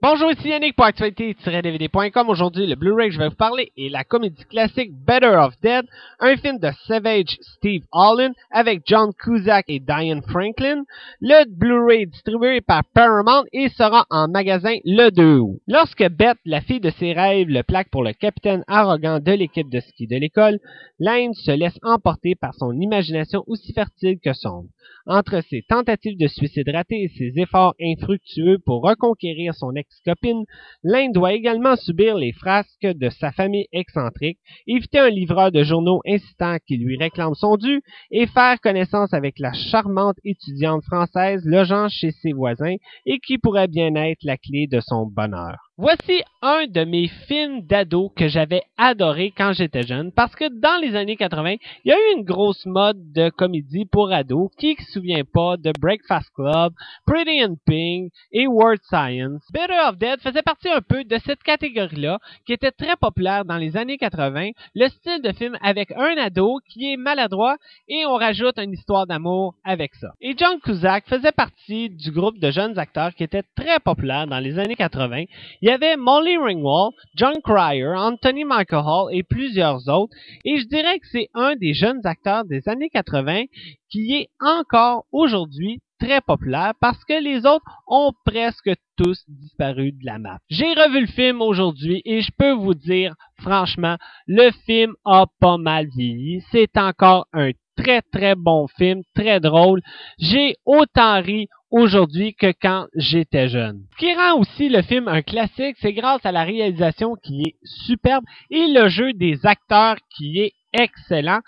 Bonjour, ici Yannick pour Actualité-DVD.com. Aujourd'hui, le Blu-ray que je vais vous parler est la comédie classique Better Off Dead, un film de Savage Steve Holland avec John Cusack et Diane Franklin. Le Blu-ray est distribué par Paramount et sera en magasin le 2 août. Lorsque Beth, la fille de ses rêves, le plaque pour le capitaine arrogant de l'équipe de ski de l'école, l'Inde se laisse emporter par son imagination aussi fertile que sombre. Entre ses tentatives de suicide ratées et ses efforts infructueux pour reconquérir son ex-copine, l'Inde doit également subir les frasques de sa famille excentrique, éviter un livreur de journaux insistant qui lui réclame son dû et faire connaissance avec la charmante étudiante française logeant chez ses voisins et qui pourrait bien être la clé de son bonheur. Voici un de mes films d'ado que j'avais adoré quand j'étais jeune parce que dans les années 80, il y a eu une grosse mode de comédie pour ados. Qui se souvient pas de Breakfast Club, Pretty in Pink et Weird Science? Better Off Dead faisait partie un peu de cette catégorie-là qui était très populaire dans les années 80. Le style de film avec un ado qui est maladroit et on rajoute une histoire d'amour avec ça. Et John Cusack faisait partie du groupe de jeunes acteurs qui était très populaire dans les années 80. Il y avait Molly Ringwald, John Cryer, Anthony Michael Hall et plusieurs autres. Et je dirais que c'est un des jeunes acteurs des années 80 qui est encore aujourd'hui très populaire parce que les autres ont presque tous disparu de la map. J'ai revu le film aujourd'hui et je peux vous dire, franchement, le film a pas mal vieilli. C'est encore un très très bon film, très drôle. J'ai autant ri aujourd'hui que quand j'étais jeune. Ce qui rend aussi le film un classique, c'est grâce à la réalisation qui est superbe et le jeu des acteurs qui est excellent,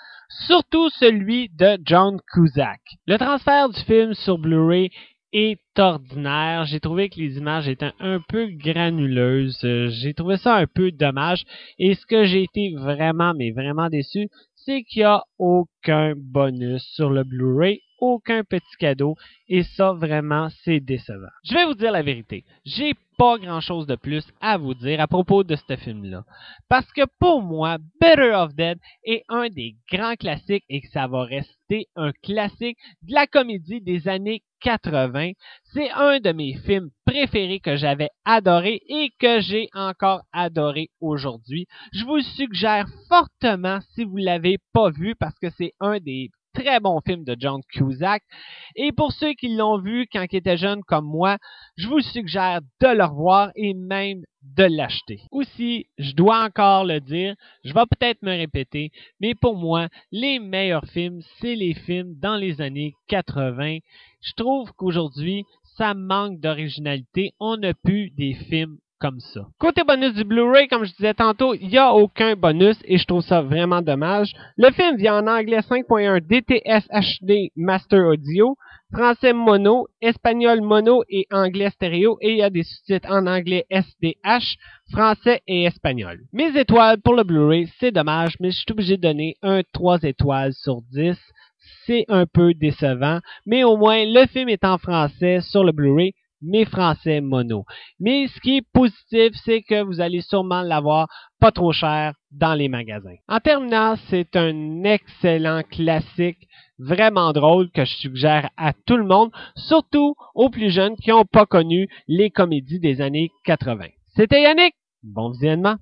surtout celui de John Cusack. Le transfert du film sur Blu-ray est ordinaire. J'ai trouvé que les images étaient un peu granuleuses. J'ai trouvé ça un peu dommage et ce que j'ai été vraiment, mais vraiment déçu, c'est qu'il n'y a aucun bonus sur le Blu-ray, aucun petit cadeau, et ça, vraiment, c'est décevant. Je vais vous dire la vérité, j'ai pas grand-chose de plus à vous dire à propos de ce film-là, parce que pour moi, Better Off Dead est un des grands classiques et que ça va rester un classique de la comédie des années 80. C'est un de mes films préférés que j'avais adoré et que j'ai encore adoré aujourd'hui. Je vous le suggère fortement si vous l'avez pas vu, parce que c'est un des très bon film de John Cusack. Et pour ceux qui l'ont vu quand ils étaient jeunes comme moi, je vous suggère de le revoir et même de l'acheter. Aussi, je dois encore le dire, je vais peut-être me répéter, mais pour moi, les meilleurs films, c'est les films dans les années 80. Je trouve qu'aujourd'hui, ça manque d'originalité. On n'a plus des films comme ça. Côté bonus du Blu-ray, comme je disais tantôt, il n'y a aucun bonus et je trouve ça vraiment dommage. Le film vient en anglais 5.1 DTS HD Master Audio, français mono, espagnol mono et anglais stéréo, et il y a des sous-titres en anglais SDH, français et espagnol. Mes étoiles pour le Blu-ray, c'est dommage, mais je suis obligé de donner un 3 étoiles sur 10. C'est un peu décevant, mais au moins le film est en français sur le Blu-ray, mais français mono. Mais ce qui est positif, c'est que vous allez sûrement l'avoir pas trop cher dans les magasins. En terminant, c'est un excellent classique, vraiment drôle, que je suggère à tout le monde, surtout aux plus jeunes qui n'ont pas connu les comédies des années 80. C'était Yannick, bon visionnement!